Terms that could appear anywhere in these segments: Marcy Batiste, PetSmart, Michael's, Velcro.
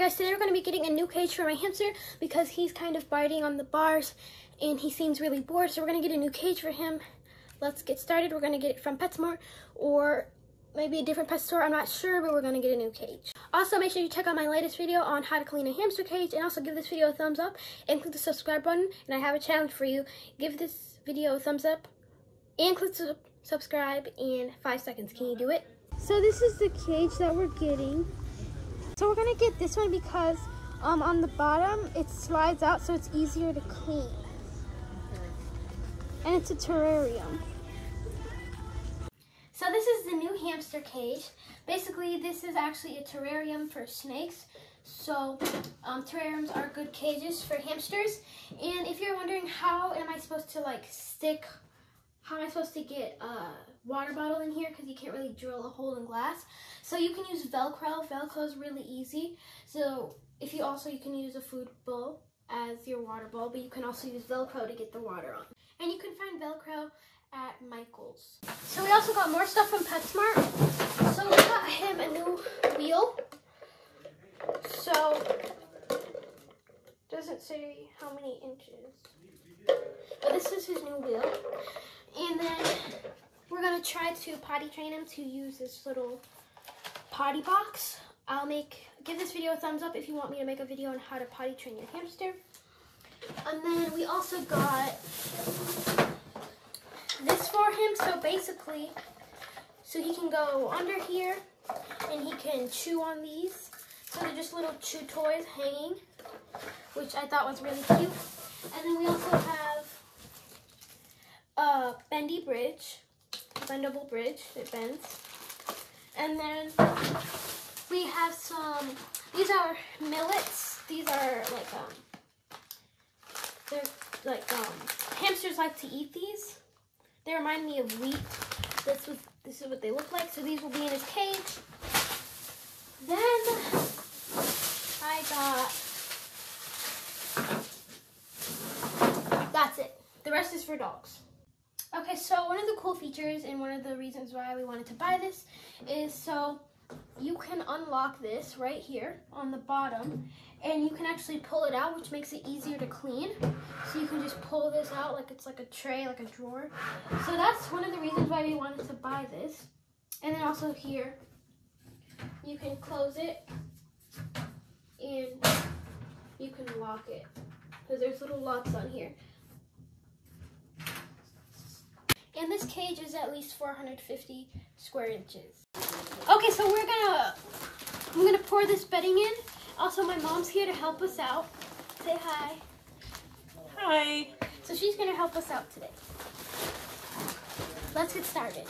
guys, today we're going to be getting a new cage for my hamster because he's kind of biting on the bars and he seems really bored, so we're going to get a new cage for him. Let's get started. We're going to get it from Petsmart or maybe a different pet store, I'm not sure, but we're going to get a new cage. Also, make sure you check out my latest video on how to clean a hamster cage, and also give this video a thumbs up and click the subscribe button, and I have a challenge for you. Give this video a thumbs up and click subscribe in 5 seconds. Can you do it? So this is the cage that we're getting. So we're gonna get this one because on the bottom it slides out, so it's easier to clean. And it's a terrarium. So this is the new hamster cage. Basically, this is actually a terrarium for snakes. So terrariums are good cages for hamsters. And if you're wondering how am I supposed to get a water bottle in here, because you can't really drill a hole in glass, so you can use Velcro. Velcro is really easy. So if you also, you can use a food bowl as your water bowl, but you can also use Velcro to get the water on. And you can find Velcro at Michael's. So we also got more stuff from PetSmart. So we got him a new wheel. So it doesn't say how many inches, but this is his new wheel. And then we're going to try to potty train him to use this little potty box. Give this video a thumbs up if you want me to make a video on how to potty train your hamster. And then we also got this for him. So basically, so he can go under here and he can chew on these. So they're just little chew toys hanging, which I thought was really cute. And then we also have bendable bridge, it bends. And then we have some, these are millets. These are like, hamsters like to eat these. They remind me of wheat. This is what they look like. So these will be in his cage. Then I got, that's it. The rest is for dogs. Okay, so one of the cool features and one of the reasons why we wanted to buy this is so you can unlock this right here on the bottom and you can actually pull it out, which makes it easier to clean. So you can just pull this out like it's like a tray, like a drawer. So that's one of the reasons why we wanted to buy this. And then also here, you can close it and you can lock it because there's little locks on here. And this cage is at least 450 square inches. Okay, so I'm gonna pour this bedding in. Also, my mom's here to help us out. Say hi. Hi. So she's gonna help us out today. Let's get started.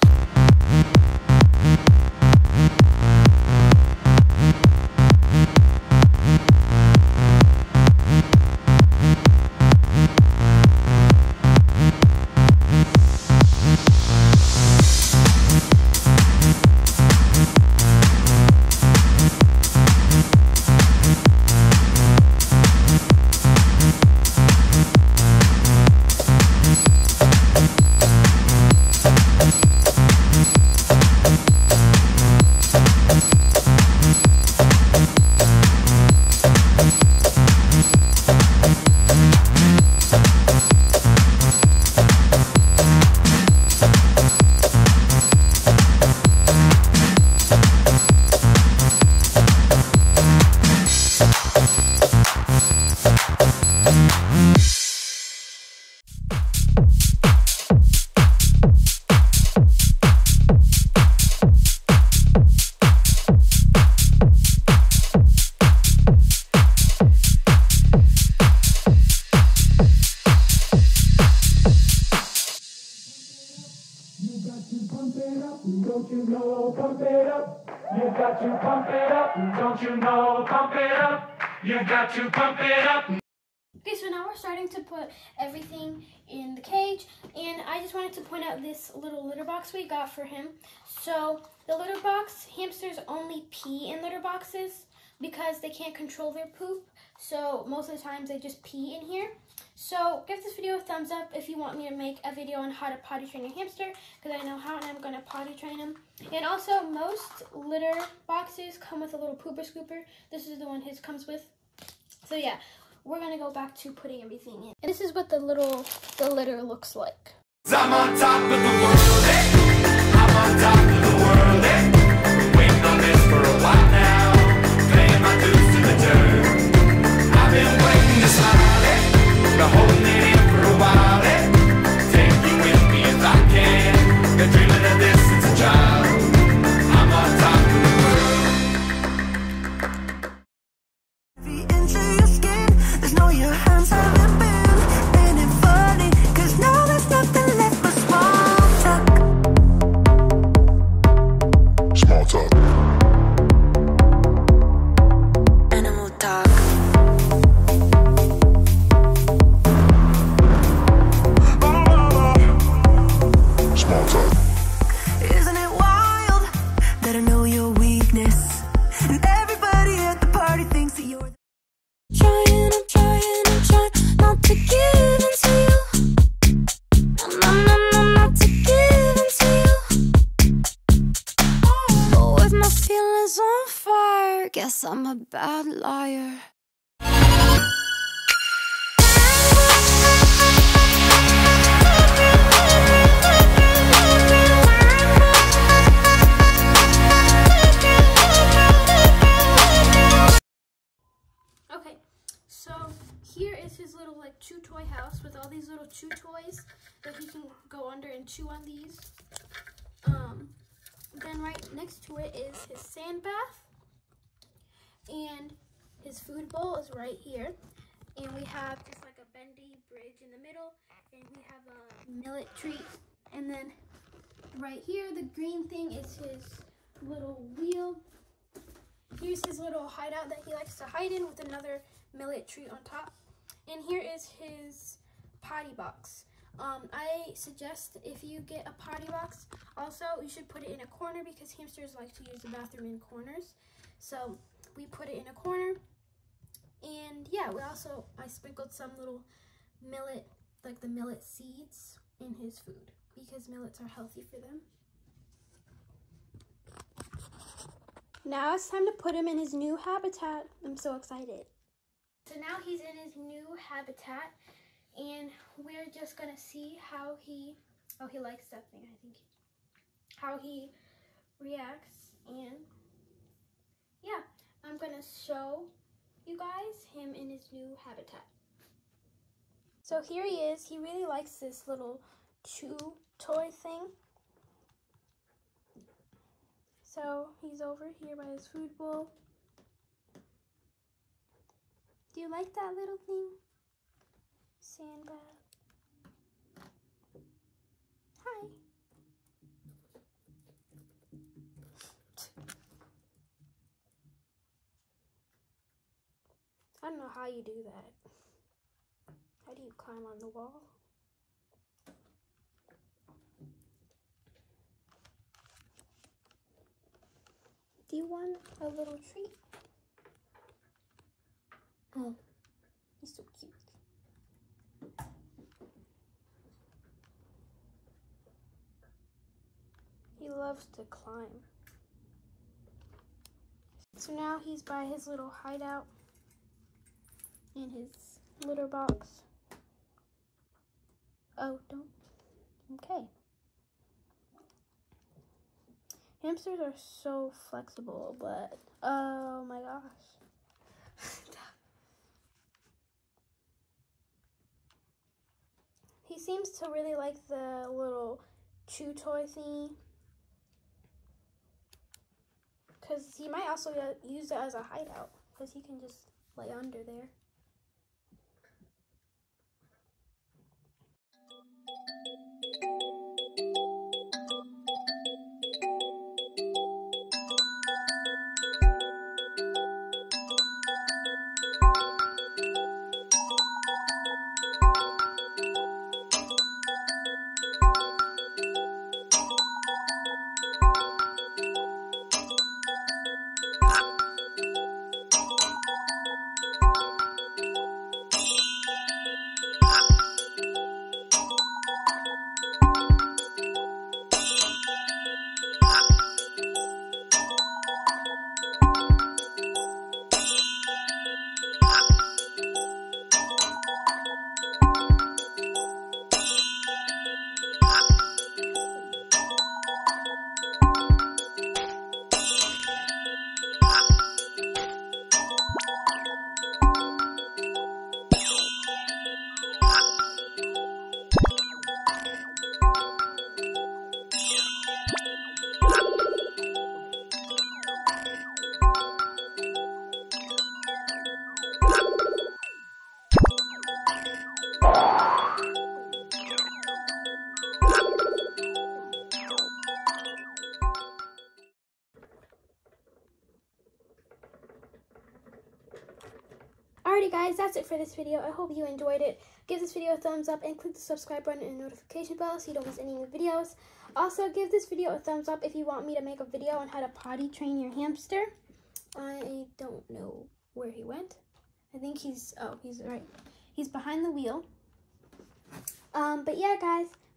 Don't you know, pump it up, you got to pump it up, don't you know, pump it up, you got to pump it up. Okay, so now we're starting to put everything in the cage, and I just wanted to point out this little litter box we got for him. So the litter box, hamsters only pee in litter boxes because they can't control their poop, so most of the times they just pee in here. So give this video a thumbs up if you want me to make a video on how to potty train your hamster, because I know how and I'm going to potty train him. And also, most litter boxes come with a little pooper scooper. This is the one his comes with. So yeah, we're going to go back to putting everything in. And this is what the litter looks like. I'm on top of the world, eh? I'm on top of the world, eh? Waiting on this for a while now. Paying my dues to the dirt. I've been waiting to smile, eh? Been holding it in for a while, eh? Take you with me if I can. Been dreaming of this since a child. I'm on top of the world. The inch of your skin, there's no your hands haven't been. Ain't it funny? 'Cause now there's nothing left but small talk. Small talk. Animal talk. Guess I'm a bad liar. Okay, so here is his little like chew toy house with all these little chew toys that he can go under and chew on these. Then right next to it is his sand bath. And his food bowl is right here. And we have just like a bendy bridge in the middle. And we have a millet treat. And then right here, the green thing is his little wheel. Here's his little hideout that he likes to hide in with another millet treat on top. And here is his potty box. I suggest if you get a potty box, also you should put it in a corner because hamsters like to use the bathroom in corners. So we put it in a corner, and yeah, I sprinkled some little millet, like the millet seeds, in his food because millets are healthy for them. Now it's time to put him in his new habitat. I'm so excited. So now he's in his new habitat, and we're just gonna see how he, oh, he likes something, I think, how he reacts, and yeah. I'm going to show you guys him in his new habitat. So here he is. He really likes this little chew toy thing. So he's over here by his food bowl. Do you like that little thing? Sand bath. Hi. I don't know how you do that. How do you climb on the wall? Do you want a little treat? Oh, he's so cute. He loves to climb. So now he's by his little hideout. In his litter box. Oh, don't. Okay. Hamsters are so flexible, but oh my gosh. He seems to really like the little chew toy thingy. Because he might also use it as a hideout. Because he can just lay under there. Alrighty guys, that's it for this video. I hope you enjoyed it. Give this video a thumbs up and click the subscribe button and notification bell so you don't miss any new videos. Also, give this video a thumbs up if you want me to make a video on how to potty train your hamster. I don't know where he went. I think he's, oh, he's right. He's behind the wheel. But yeah, guys.